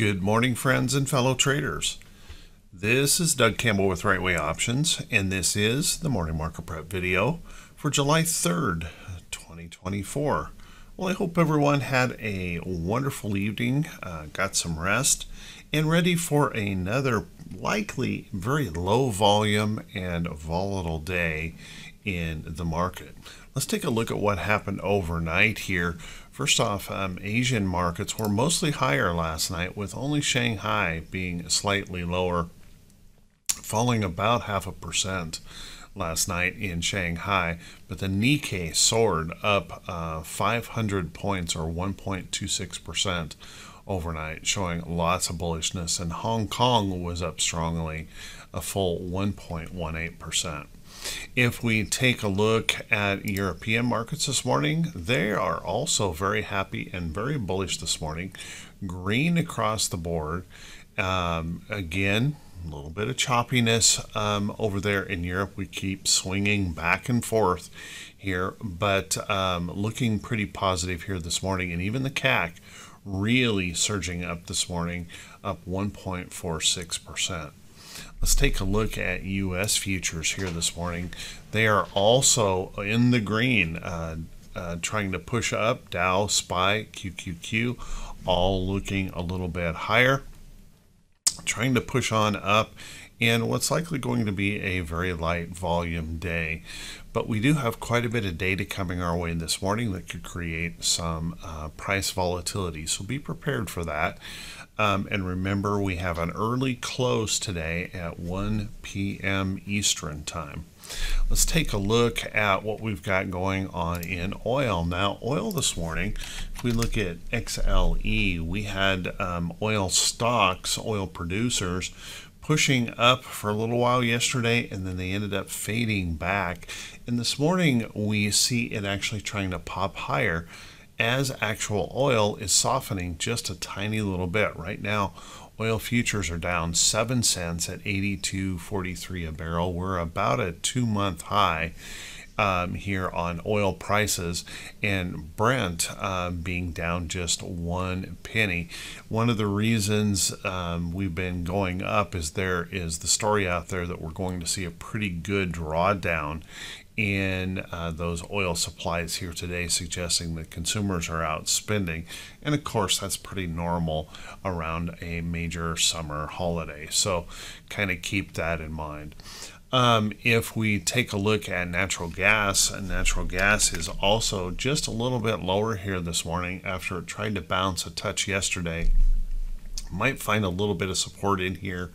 Good morning, friends and fellow traders. This is Doug Campbell with Right Way Options, and this is the morning market prep video for July 3rd, 2024. Well, I hope everyone had a wonderful evening, got some rest, and ready for another likely very low volume and volatile day in the market. Let's take a look at what happened overnight here. First off, Asian markets were mostly higher last night, with only Shanghai being slightly lower, falling about 0.5% last night in Shanghai. But the Nikkei soared up 500 points or 1.26% overnight, showing lots of bullishness. And Hong Kong was up strongly, a full 1.18%. If we take a look at European markets this morning, they are also very happy and very bullish this morning. Green across the board. Again, a little bit of choppiness over there in Europe. We keep swinging back and forth here, but looking pretty positive here this morning. And even the CAC really surging up this morning, up 1.46%. Let's take a look at U.S. futures here this morning. They are also in the green, trying to push up. Dow, SPY, QQQ, all looking a little bit higher, trying to push on up in what's likely going to be a very light volume day. But we do have quite a bit of data coming our way this morning that could create some price volatility, so be prepared for that. And remember, we have an early close today at 1 p.m. Eastern time. Let's take a look at what we've got going on in oil. Now, oil this morning, if we look at XLE, we had oil stocks, oil producers, pushing up for a little while yesterday, and then they ended up fading back. And this morning, we see it actually trying to pop higher as actual oil is softening just a tiny little bit. Right now, oil futures are down 7 cents at $82.43 a barrel. We're about a 2-month high here on oil prices, and Brent being down just 1 penny. One of the reasons we've been going up is there is the story out there that we're going to see a pretty good drawdown in those oil supplies here today, suggesting that consumers are out spending. And of course, that's pretty normal around a major summer holiday, so kind of keep that in mind. If we take a look at natural gas, and natural gas is also just a little bit lower here this morning after it tried to bounce a touch yesterday. Might find a little bit of support in here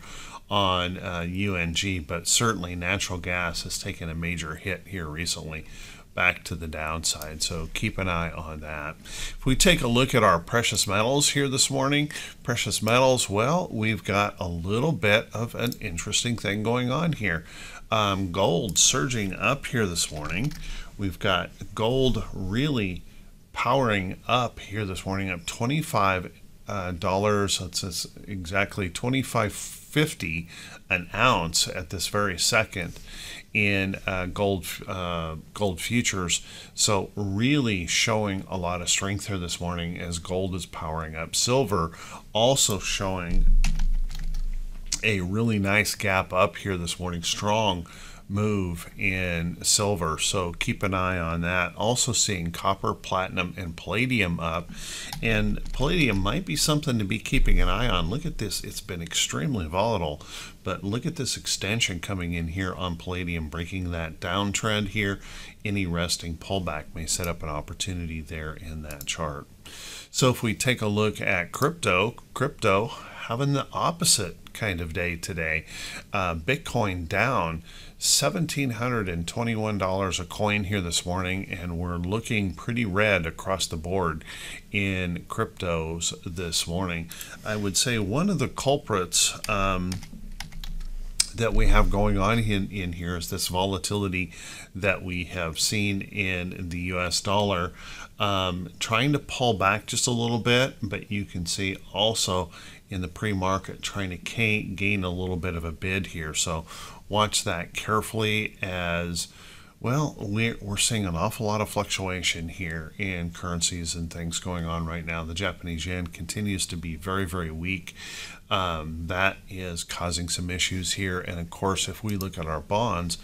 on UNG, but certainly natural gas has taken a major hit here recently, back to the downside, so keep an eye on that. If we take a look at our precious metals here this morning, precious metals, well, we've got a little bit of an interesting thing going on here. Gold surging up here this morning. We've got gold really powering up here this morning, up $25, that's exactly $25.50 an ounce at this very second in gold futures. So really showing a lot of strength here this morning as gold is powering up. Silver also showing a really nice gap up here this morning, strong move in silver, so keep an eye on that. Also seeing copper, platinum, and palladium up, and palladium might be something to be keeping an eye on. Look at this, it's been extremely volatile, but look at this extension coming in here on palladium, breaking that downtrend here. Any resting pullback may set up an opportunity there in that chart. So if we take a look at crypto having the opposite kind of day today. Bitcoin down $1,721 a coin here this morning, and we're looking pretty red across the board in cryptos this morning. I would say one of the culprits that we have going on in here is this volatility that we have seen in the US dollar, trying to pull back just a little bit, but you can see also in the pre-market trying to gain a little bit of a bid here. So watch that carefully, as Well, we're seeing an awful lot of fluctuation here in currencies and things going on right now. The Japanese yen continues to be very, very weak. That is causing some issues here. And of course, if we look at our bonds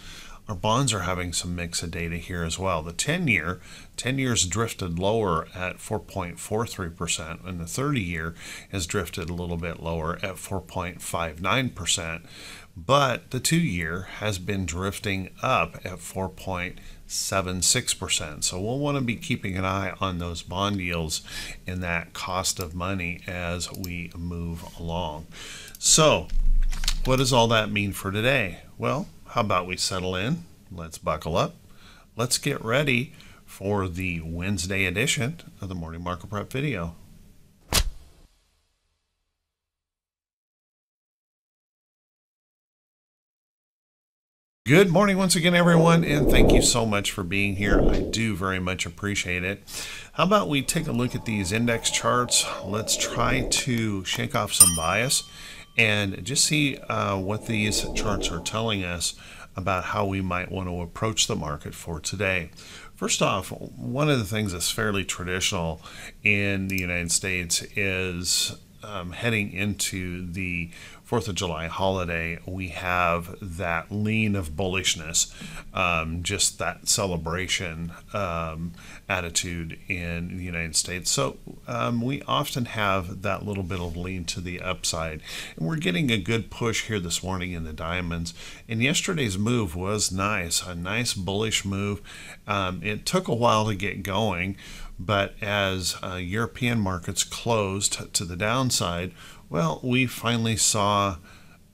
are having some mix of data here as well. The 10 years drifted lower at 4.43%, and the 30 year has drifted a little bit lower at 4.59%. But the 2-year has been drifting up at 4.76%. So we'll want to be keeping an eye on those bond yields and that cost of money as we move along. So what does all that mean for today? Well, how about we settle in? Let's buckle up. Let's get ready for the Wednesday edition of the Morning Market Prep video. Good morning once again, everyone, and thank you so much for being here. I do very much appreciate it. How about we take a look at these index charts? Let's try to shake off some bias and just see what these charts are telling us about how we might want to approach the market for today. First off, one of the things that's fairly traditional in the United States is heading into the 4th of July holiday, we have that lean of bullishness, just that celebration attitude in the United States. So we often have that little bit of lean to the upside. And we're getting a good push here this morning in the diamonds. And yesterday's move was nice, a nice bullish move. It took a while to get going, but as European markets closed to the downside, well, we finally saw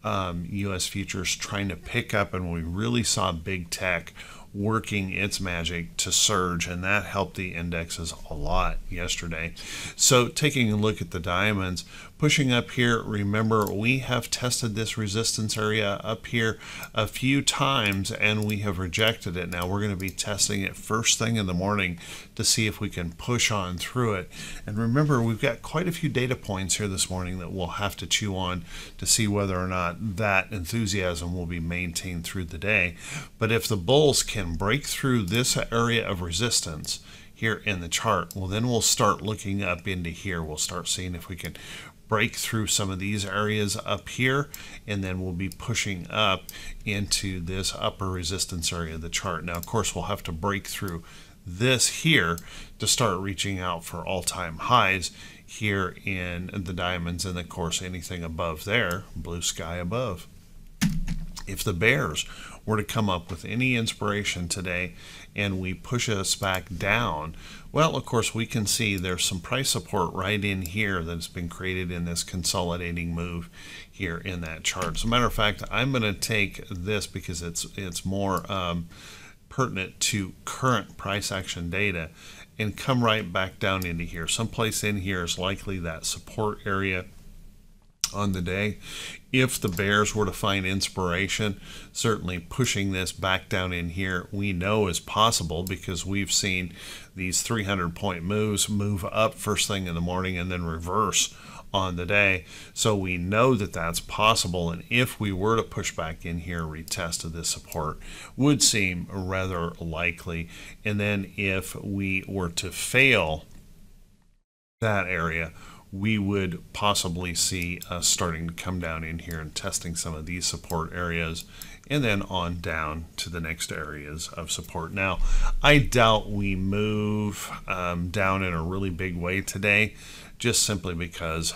U.S. futures trying to pick up, and we really saw big tech working its magic to surge, and that helped the indexes a lot yesterday. So taking a look at the diamonds, pushing up here, remember we have tested this resistance area up here a few times and we have rejected it. Now we're going to be testing it first thing in the morning to see if we can push on through it. And remember, we've got quite a few data points here this morning that we'll have to chew on to see whether or not that enthusiasm will be maintained through the day. But if the bulls can break through this area of resistance here in the chart, well, then we'll start looking up into here. We'll start seeing if we can break through some of these areas up here, and then we'll be pushing up into this upper resistance area of the chart. Now, of course, we'll have to break through this here to start reaching out for all-time highs here in the diamonds, and of course, anything above there, blue sky above. If the bears were to come up with any inspiration today and we push us back down, well, of course, we can see there's some price support right in here that's been created in this consolidating move here in that chart. As a matter of fact, I'm going to take this because it's more pertinent to current price action data and come right back down into here. Someplace in here is likely that support area on the day. If the bears were to find inspiration, certainly pushing this back down in here we know is possible because we've seen these 300-point moves move up first thing in the morning and then reverse on the day. So we know that that's possible, and if we were to push back in here, retest of this support would seem rather likely. And then if we were to fail that area, we would possibly see us starting to come down in here and testing some of these support areas and then on down to the next areas of support. Now, I doubt we move down in a really big way today, just simply because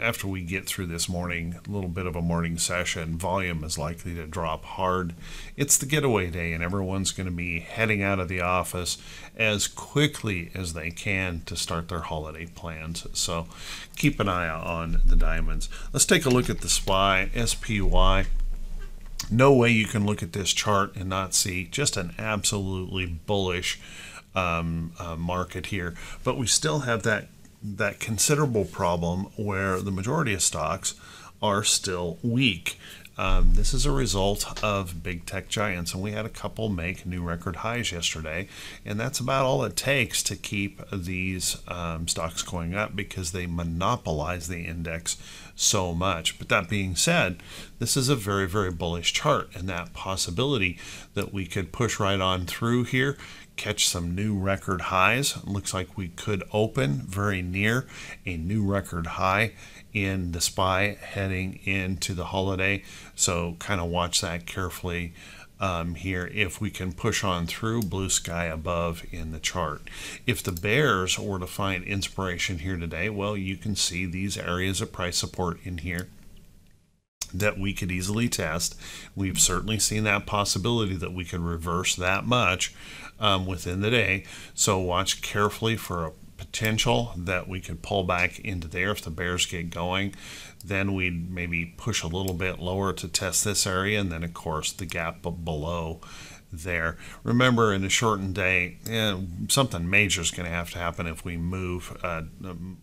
after we get through this morning, a little bit of a morning session, volume is likely to drop hard. It's the getaway day, and everyone's going to be heading out of the office as quickly as they can to start their holiday plans. So keep an eye on the diamonds. Let's take a look at the SPY, SPY. No way you can look at this chart and not see just an absolutely bullish market here. But we still have that considerable problem where the majority of stocks are still weak. This is a result of big tech giants, and we had a couple make new record highs yesterday, and that's about all it takes to keep these stocks going up because they monopolize the index so much. But that being said, this is a very, very bullish chart, and that possibility that we could push right on through here, catch some new record highs. It looks like we could open very near a new record high in the SPY heading into the holiday. So kind of watch that carefully here. If we can push on through, blue sky above in the chart. If the bears were to find inspiration here today, well, you can see these areas of price support in here that we could easily test. We've certainly seen that possibility that we could reverse that much within the day. So watch carefully for a potential that we could pull back into there. If the bears get going, then we'd maybe push a little bit lower to test this area, and then of course the gap below there. Remember, in a shortened day, something major is going to have to happen if we move a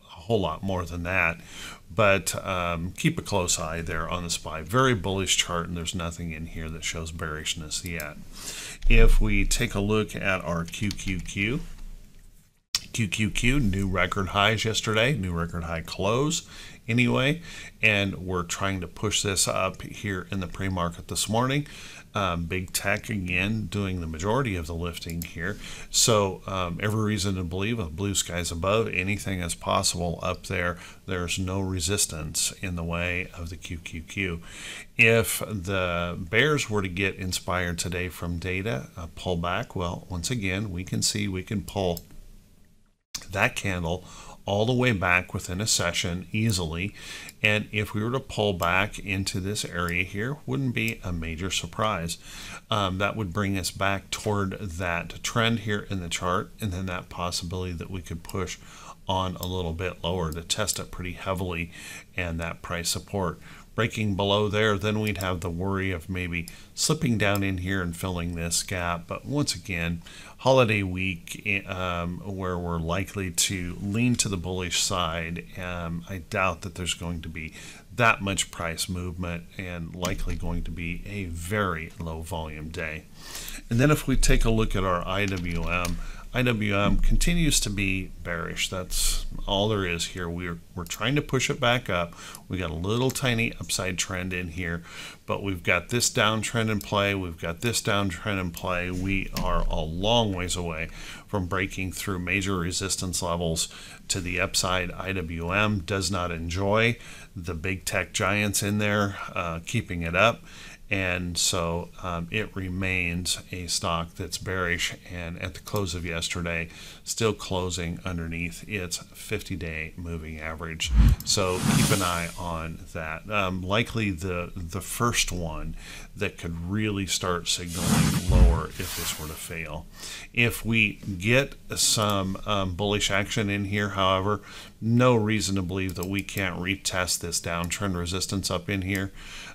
whole lot more than that. But keep a close eye there on the SPY. Very bullish chart, and there's nothing in here that shows bearishness yet. If we take a look at our QQQ, new record highs yesterday, new record high close anyway, and we're trying to push this up here in the pre-market this morning. Big tech again doing the majority of the lifting here, so every reason to believe with blue skies above, anything is possible up there. There's no resistance in the way of the QQQ. If the bears were to get inspired today from data, pull back, well, once again, we can see we can pull that candle all the way back within a session easily. And if we were to pull back into this area here, wouldn't be a major surprise. That would bring us back toward that trend here in the chart, and then that possibility that we could push on a little bit lower to test it pretty heavily and that price support. Breaking below there, then we'd have the worry of maybe slipping down in here and filling this gap. But once again, holiday week where we're likely to lean to the bullish side. I doubt that there's going to be that much price movement, and likely going to be a very low volume day. And then if we take a look at our IWM, IWM continues to be bearish. That's all there is here. We're trying to push it back up. We got a little tiny upside trend in here, but we've got this downtrend in play. We've got this downtrend in play. We are a long ways away from breaking through major resistance levels to the upside. IWM does not enjoy the big tech giants in there keeping it up. And so it remains a stock that's bearish, and at the close of yesterday, still closing underneath its 50-day moving average. So keep an eye on that. Likely the first one that could really start signaling lower if this were to fail. If we get some bullish action in here, however, no reason to believe that we can't retest this downtrend resistance up in here.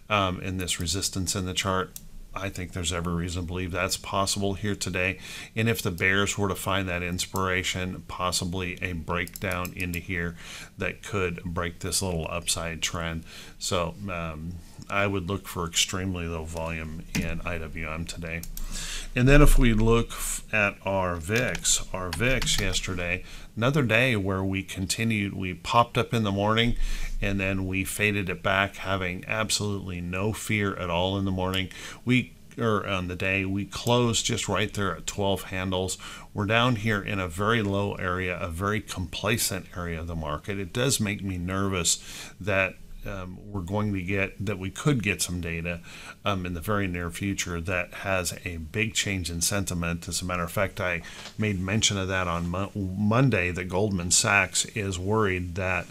And this resistance in the chart, I think there's every reason to believe that's possible here today. And if the bears were to find that inspiration, possibly a breakdown into here that could break this little upside trend. So I would look for extremely low volume in IWM today. And then if we look at our VIX yesterday, another day where we continued, we popped up in the morning and then we faded it back, having absolutely no fear at all in the morning. On the day, we closed just right there at 12 handles. We're down here in a very low area, a very complacent area of the market. It does make me nervous that we could get some data in the very near future that has a big change in sentiment. As a matter of fact, I made mention of that on Monday, that Goldman Sachs is worried that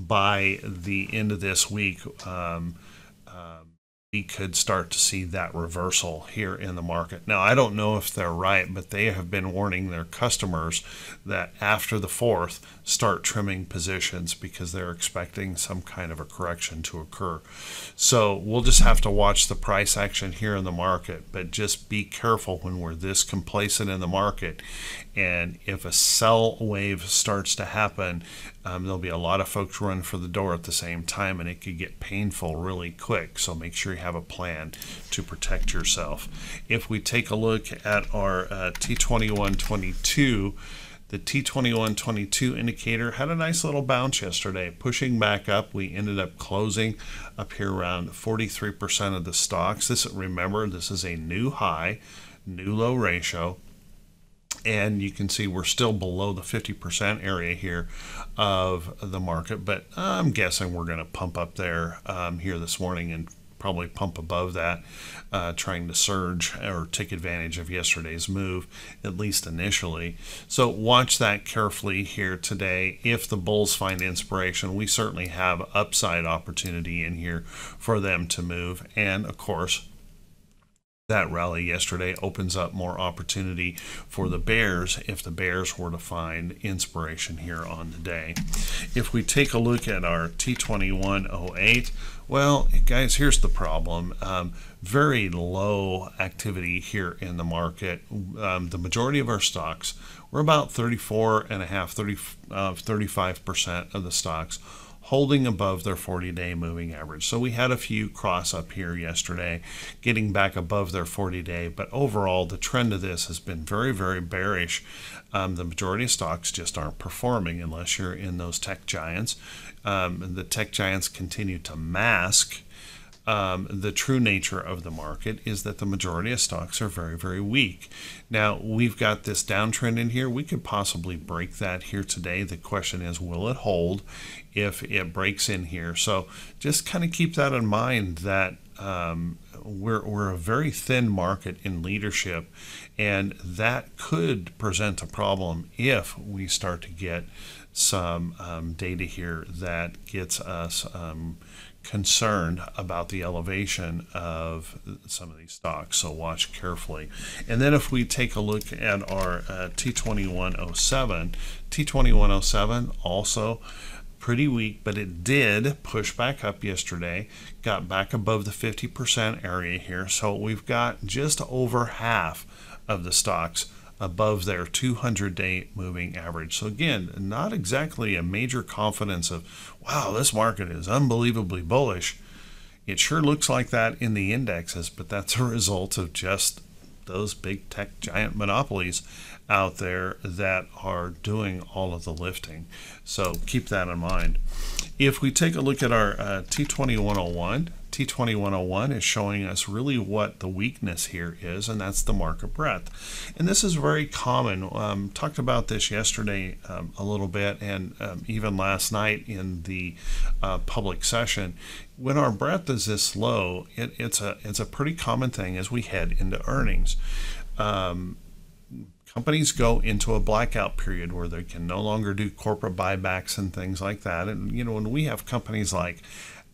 by the end of this week, we could start to see that reversal here in the market. Now, I don't know if they're right, but they have been warning their customers that after the 4th, start trimming positions because they're expecting some kind of a correction to occur. So we'll just have to watch the price action here in the market, but just be careful when we're this complacent in the market. And if a sell wave starts to happen, there'll be a lot of folks run for the door at the same time, and it could get painful really quick. So make sure you have a plan to protect yourself. If we take a look at our T2122, the T2122 indicator had a nice little bounce yesterday, pushing back up. We ended up closing up here around 43% of the stocks. This, remember, this is a new high, new low ratio. And you can see we're still below the 50% area here of the market, but I'm guessing we're going to pump up there here this morning and probably pump above that, trying to surge or take advantage of yesterday's move, at least initially. So watch that carefully here today. If the bulls find inspiration, we certainly have upside opportunity in here for them to move. And of course, that rally yesterday opens up more opportunity for the bears if the bears were to find inspiration here on the day. If we take a look at our T2108, well, guys, here's the problem. Very low activity here in the market. The majority of our stocks, we're about 35% of the stocks holding above their 40-day moving average. So we had a few cross up here yesterday, getting back above their 40-day, but overall the trend of this has been very, very bearish. The majority of stocks just aren't performing unless you're in those tech giants. The tech giants continue to mask the true nature of the market, is that the majority of stocks are very, very weak. Now, we've got this downtrend in here. We could possibly break that here today. The question is, will it hold if it breaks in here? So just kind of keep that in mind, that we're a very thin market in leadership, and that could present a problem if we start to get some data here that gets us concerned about the elevation of some of these stocks. So watch carefully. And then if we take a look at our T2107 also pretty weak, but it did push back up yesterday, got back above the 50% area here. So we've got just over half of the stocks above their 200-day moving average. So again, not exactly a major confidence of, wow, this market is unbelievably bullish. It sure looks like that in the indexes, but that's a result of just those big tech giant monopolies out there that are doing all of the lifting. So keep that in mind. If we take a look at our T2101, T2101 is showing us really what the weakness here is, and that's the market breadth. And this is very common. Talked about this yesterday a little bit, and even last night in the public session. When our breadth is this low, it's a pretty common thing as we head into earnings. Companies go into a blackout period where they can no longer do corporate buybacks and things like that. And you know, when we have companies like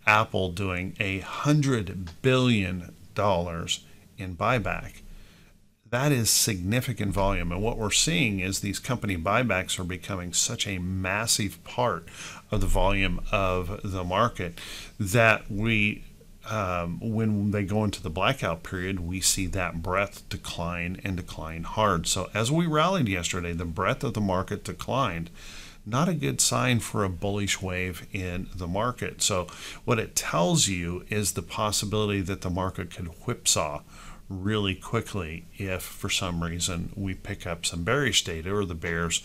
Apple doing $100 billion in buyback, that is significant volume. And what we're seeing is these company buybacks are becoming such a massive part of the volume of the market that we, when they go into the blackout period, we see that breadth decline, and decline hard. So as we rallied yesterday, the breadth of the market declined. Not a good sign for a bullish wave in the market. So what it tells you is the possibility that the market could whipsaw really quickly if for some reason we pick up some bearish data, or the bears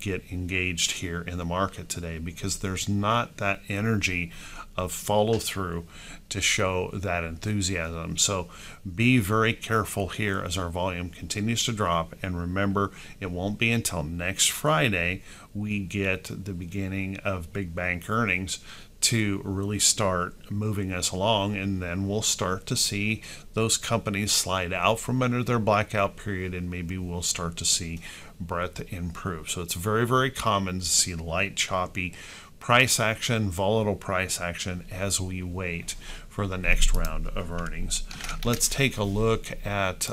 get engaged here in the market today, because there's not that energy of follow through to show that enthusiasm. So be very careful here as our volume continues to drop. And remember, it won't be until next Friday we get the beginning of big bank earnings to really start moving us along, and then we'll start to see those companies slide out from under their blackout period, and maybe we'll start to see breadth improve. So it's very, very common to see light, choppy price action, volatile price action as we wait for the next round of earnings. Let's take a look at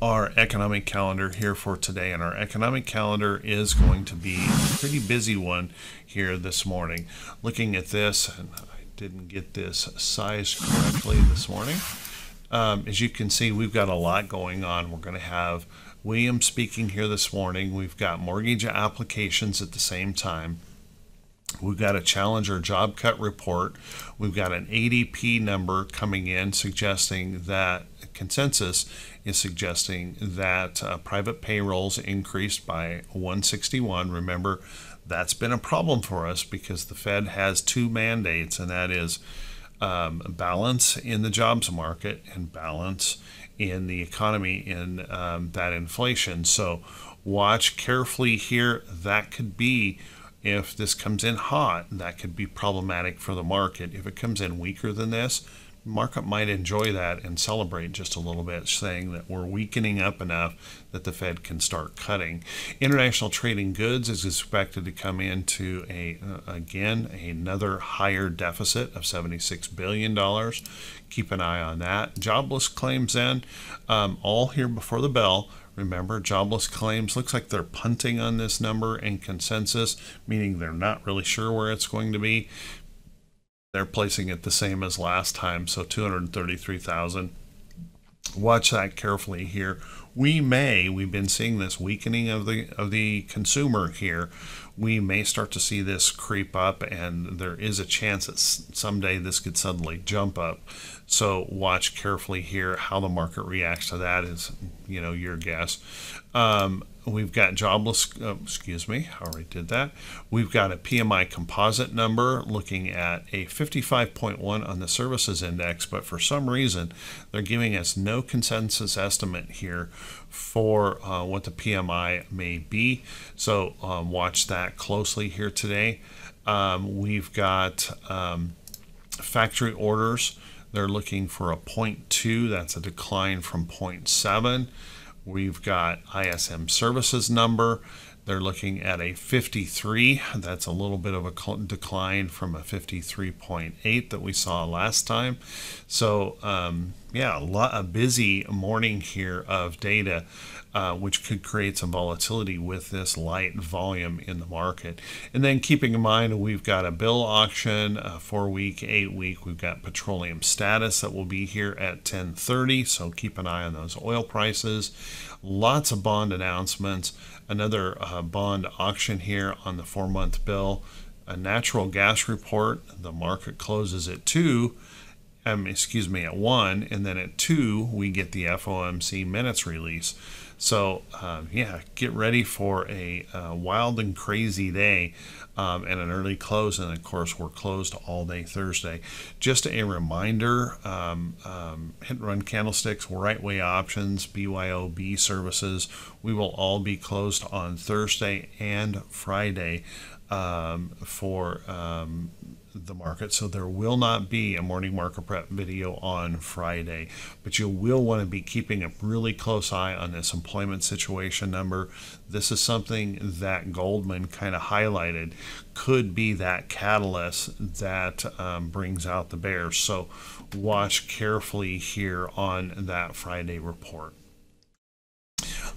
our economic calendar here for today, and our economic calendar is going to be a pretty busy one here this morning. Looking at this, and I didn't get this sized correctly this morning. As you can see, we've got a lot going on. We're going to have William speaking here this morning. We've got mortgage applications at the same time. We've got a Challenger job cut report. We've got an ADP number coming in suggesting that consensus is suggesting that private payrolls increased by 161. Remember, that's been a problem for us because the Fed has two mandates, and that is balance in the jobs market and balance in the economy in that inflation. So watch carefully here. That could be, if this comes in hot, that could be problematic for the market. If it comes in weaker than this, market might enjoy that and celebrate just a little bit, saying that we're weakening up enough that the Fed can start cutting. International trading goods is expected to come into another higher deficit of $76 billion. Keep an eye on that. Jobless claims in, all here before the bell. Remember, jobless claims, looks like they're punting on this number and consensus, meaning they're not really sure where it's going to be. They're placing it the same as last time, so 233,000. Watch that carefully here. We've been seeing this weakening of the consumer here. We may start to see this creep up, and there is a chance that someday this could suddenly jump up. So watch carefully here. How the market reacts to that is, you know, your guess. We've got We've got a PMI composite number looking at a 55.1 on the services index, but for some reason, they're giving us no consensus estimate here for what the PMI may be. So watch that closely here today. We've got factory orders. They're looking for a 0.2. That's a decline from 0.7. We've got ISM services number. They're looking at a 53. That's a little bit of a decline from a 53.8 that we saw last time. So yeah, a busy morning here of data, which could create some volatility with this light volume in the market. And then keeping in mind, we've got a bill auction, 4-week, 8-week. We've got petroleum status that will be here at 10:30. So keep an eye on those oil prices. Lots of bond announcements. Another bond auction here on the 4-month bill, a natural gas report. The market closes at 1, and then at 2 we get the FOMC minutes release. So yeah, get ready for a wild and crazy day and an early close, and of course we're closed all day Thursday. Just a reminder, Hit and Run Candlesticks, Right Way Options, BYOB services, we will all be closed on Thursday and Friday for the market. So there will not be a morning market prep video on Friday, but you will want to be keeping a really close eye on this employment situation number. This is something that Goldman kind of highlighted could be that catalyst that brings out the bears. So watch carefully here on that Friday report.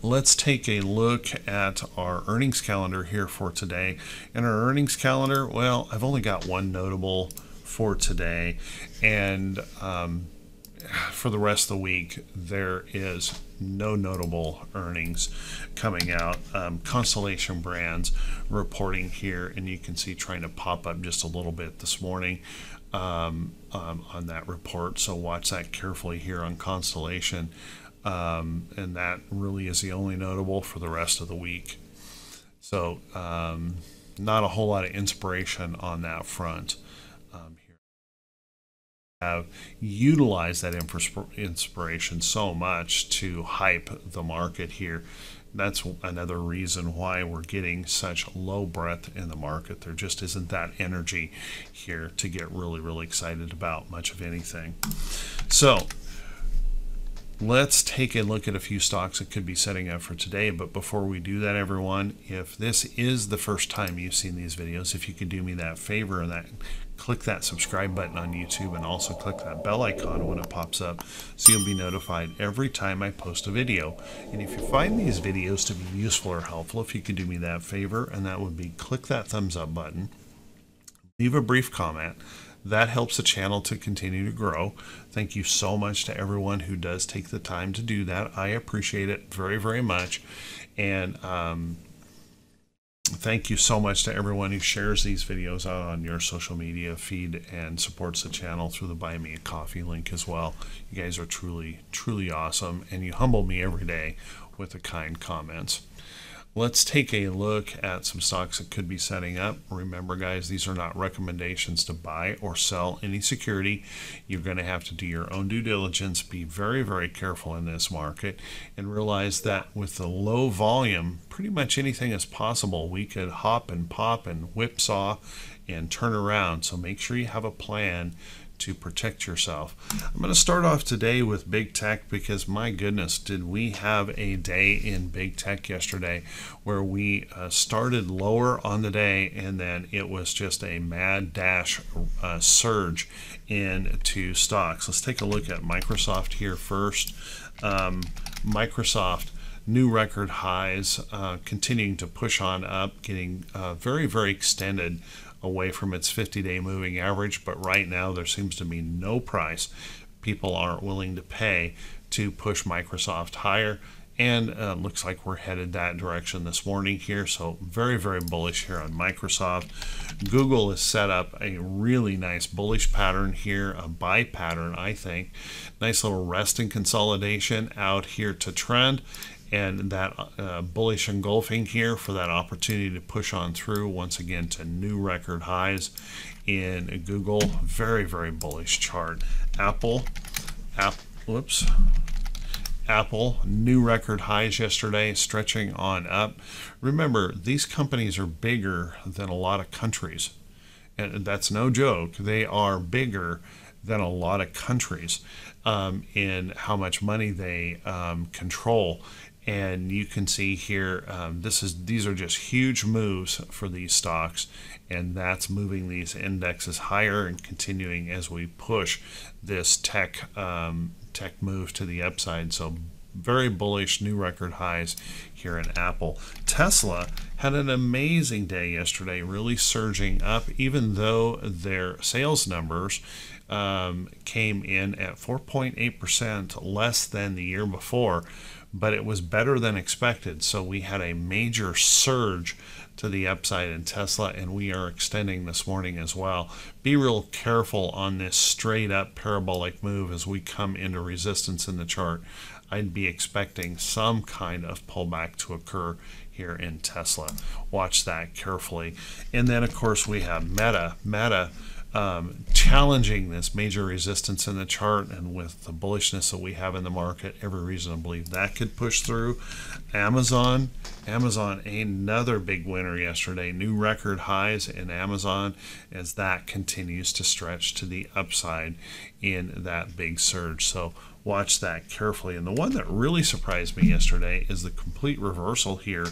Let's take a look at our earnings calendar here for today. And our earnings calendar, well, I've only got one notable for today. And for the rest of the week, there is no notable earnings coming out. Constellation Brands reporting here, and you can see trying to pop up just a little bit this morning on that report. So watch that carefully here on Constellation. And that really is the only notable for the rest of the week. So not a whole lot of inspiration on that front. Here we have utilized that inspiration so much to hype the market here. That's another reason why we're getting such low breath in the market. There just isn't that energy here to get really, really excited about much of anything. So let's take a look at a few stocks that could be setting up for today. But before we do that, everyone, if this is the first time you've seen these videos, if you could do me that favor and click that subscribe button on YouTube, and also click that bell icon when it pops up so you'll be notified every time I post a video. And if you find these videos to be useful or helpful, if you could do me that favor, and that would be click that thumbs up button, leave a brief comment. That helps the channel to continue to grow. Thank you so much to everyone who does take the time to do that. I appreciate it very, very much. And Thank you so much to everyone who shares these videos out on your social media feed and supports the channel through the Buy Me a Coffee link as well. You guys are truly, truly awesome, and you humble me every day with the kind comments. Let's take a look at some stocks that could be setting up. Remember, guys, these are not recommendations to buy or sell any security. You're going to have to do your own due diligence. Be very, very careful in this market, and realize that with the low volume, pretty much anything is possible. We could hop and pop and whipsaw and turn around. So make sure you have a plan to protect yourself. I'm going to start off today with big tech, because my goodness, did we have a day in big tech yesterday, where we started lower on the day, and then it was just a mad dash surge into stocks. Let's take a look at Microsoft here first. Microsoft, new record highs, continuing to push on up, getting very, very extended away from its 50-day moving average, but right now there seems to be no price people aren't willing to pay to push Microsoft higher, and looks like we're headed that direction this morning here. So very, very bullish here on Microsoft. Google has set up a really nice bullish pattern here, a buy pattern, I think. Nice little rest and consolidation out here to trend, and that bullish engulfing here for that opportunity to push on through once again to new record highs in Google. Very, very bullish chart. Apple, new record highs yesterday, stretching on up. Remember, these companies are bigger than a lot of countries, and that's no joke. They are bigger than a lot of countries in how much money they control. And you can see here, these are just huge moves for these stocks, and that's moving these indexes higher and continuing as we push this tech move to the upside. So very bullish, new record highs here in Apple. Tesla had an amazing day yesterday, really surging up, even though their sales numbers came in at 4.8% less than the year before, but it was better than expected. So we had a major surge to the upside in Tesla, and we are extending this morning as well. Be real careful on this straight up parabolic move as we come into resistance in the chart. I'd be expecting some kind of pullback to occur here in Tesla. Watch that carefully. And then of course we have Meta. Challenging this major resistance in the chart, and with the bullishness that we have in the market, every reason to believe that could push through. Amazon, another big winner yesterday, new record highs in Amazon as that continues to stretch to the upside in that big surge. So watch that carefully. And the one that really surprised me yesterday is the complete reversal here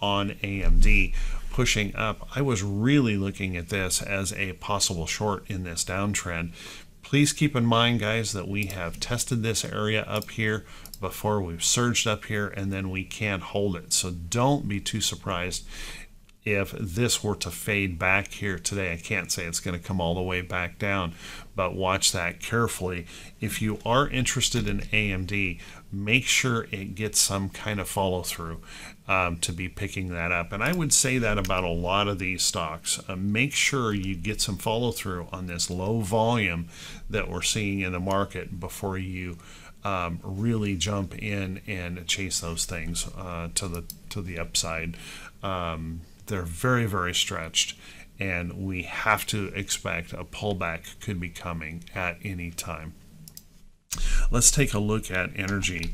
on AMD pushing up. I was really looking at this as a possible short in this downtrend. Please keep in mind, guys, that we have tested this area up here before. We've surged up here, and then we can't hold it. So don't be too surprised if this were to fade back here today. I can't say it's going to come all the way back down, but watch that carefully. If you are interested in AMD, make sure it gets some kind of follow through to be picking that up. And I would say that about a lot of these stocks. Make sure you get some follow through on this low volume that we're seeing in the market before you really jump in and chase those things to the upside. They're very, very stretched, and we have to expect a pullback could be coming at any time. Let's take a look at energy.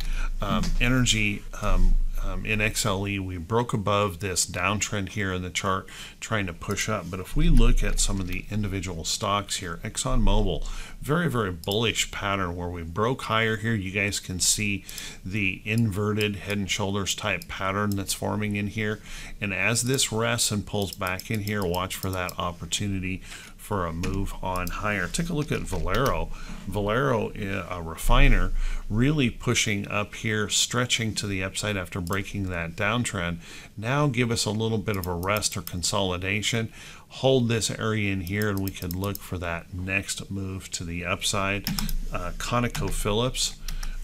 In XLE, we broke above this downtrend here in the chart, trying to push up. But if we look at some of the individual stocks here, ExxonMobil, very, very bullish pattern where we broke higher here. You guys can see the inverted head and shoulders type pattern that's forming in here. And as this rests and pulls back in here, watch for that opportunity for a move on higher. Take a look at Valero. Valero, a refiner, really pushing up here, stretching to the upside after breaking that downtrend. Now give us a little bit of a rest or consolidation. Hold this area in here, and we could look for that next move to the upside. ConocoPhillips,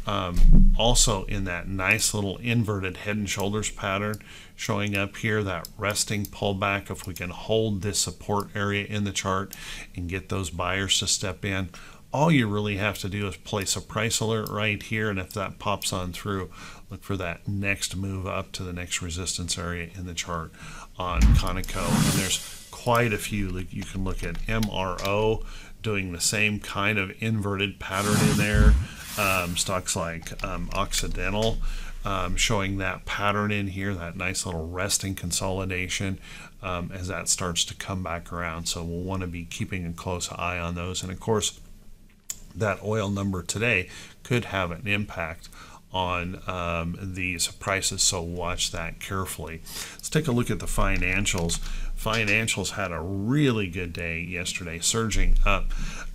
Also in that nice little inverted head and shoulders pattern showing up here, that resting pullback. If we can hold this support area in the chart and get those buyers to step in, all you really have to do is place a price alert right here, and if that pops on through, look for that next move up to the next resistance area in the chart on Conoco. And there's quite a few. Like you can look at MRO doing the same kind of inverted pattern in there. Stocks like Occidental showing that pattern in here, that nice little resting consolidation as that starts to come back around. So we'll want to be keeping a close eye on those. And of course, that oil number today could have an impact on these prices, so watch that carefully. Let's take a look at the financials. Financials had a really good day yesterday, surging up.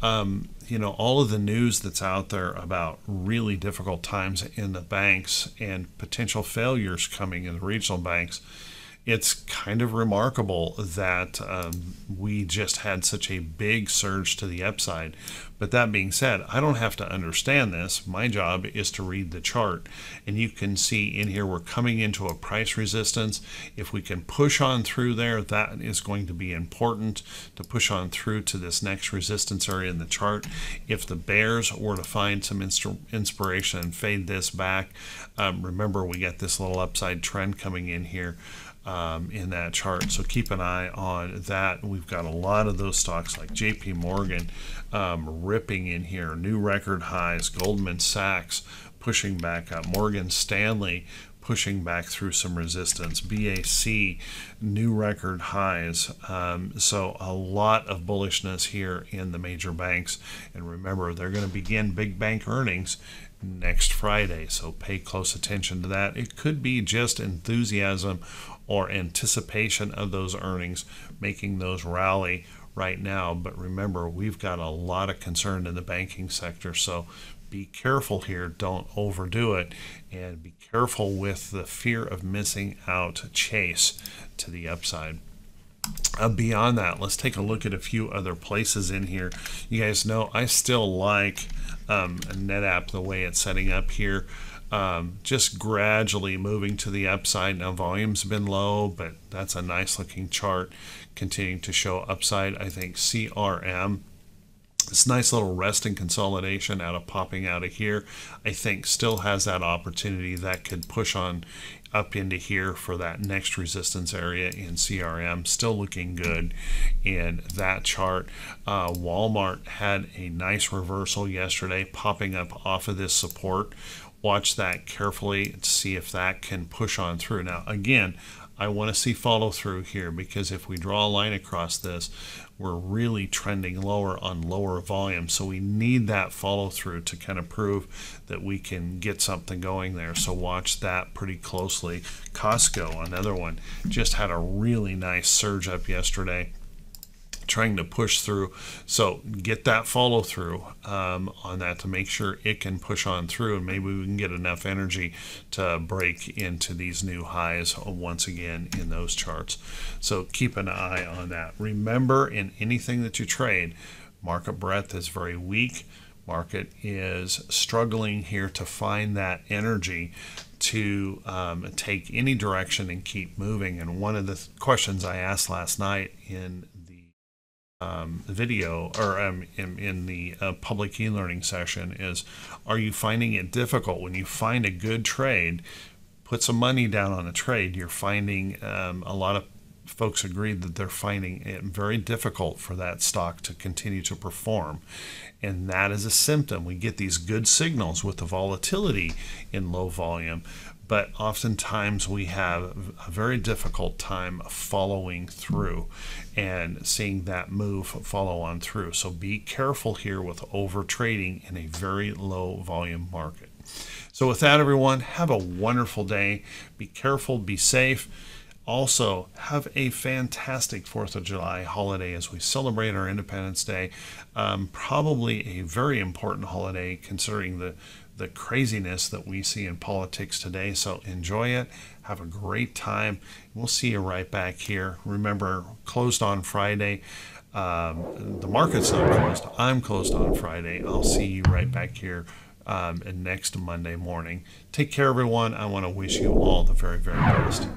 You know, all of the news that's out there about really difficult times in the banks and potential failures coming in the regional banks, it's kind of remarkable that we just had such a big surge to the upside. But that being said, I don't have to understand this. My job is to read the chart. And you can see in here, we're coming into a price resistance. If we can push on through there, that is going to be important to push on through to this next resistance area in the chart. If the bears were to find some inspiration and fade this back, remember we got this little upside trend coming in here. In that chart, so keep an eye on that. We've got a lot of those stocks like JP Morgan ripping in here, new record highs, Goldman Sachs pushing back up, Morgan Stanley pushing back through some resistance, BAC new record highs. So a lot of bullishness here in the major banks, and remember they're going to begin big bank earnings next Friday, so pay close attention to that. It could be just enthusiasm or anticipation of those earnings making those rally right now, but remember we've got a lot of concern in the banking sector, so be careful here, don't overdo it, and be careful with the fear of missing out chase to the upside. Beyond that, let's take a look at a few other places in here. You guys know I still like NetApp the way it's setting up here. Just gradually moving to the upside. Now volume's been low, but that's a nice looking chart continuing to show upside. I think CRM, this nice little resting consolidation out of popping out of here, I think still has that opportunity that could push on up into here for that next resistance area in CRM, still looking good in that chart. Walmart had a nice reversal yesterday, popping up off of this support. Watch that carefully and see if that can push on through. Now, again, I want to see follow through here, because if we draw a line across this, we're really trending lower on lower volume. So we need that follow through to kind of prove that we can get something going there. So watch that pretty closely. Costco, another one, just had a really nice surge up yesterday, trying to push through, so get that follow through on that to make sure it can push on through, and maybe we can get enough energy to break into these new highs once again in those charts. So keep an eye on that. Remember, in anything that you trade, market breadth is very weak. Market is struggling here to find that energy to take any direction and keep moving. And one of the questions I asked last night in video, or in the public e-learning session, is, are you finding it difficult when you find a good trade, put some money down on a trade? You're finding a lot of folks agreed that they're finding it very difficult for that stock to continue to perform, and that is a symptom. We get these good signals with the volatility in low volume, but oftentimes we have a very difficult time following through and seeing that move follow on through. So be careful here with over trading in a very low volume market. So with that, everyone, have a wonderful day. Be careful, be safe. Also, have a fantastic 4th of July holiday as we celebrate our Independence Day. Probably a very important holiday considering the craziness that we see in politics today. So enjoy it. Have a great time. We'll see you right back here. Remember, closed on Friday. The market's not closed. I'm closed on Friday. I'll see you right back here and next Monday morning. Take care, everyone. I want to wish you all the very, very best.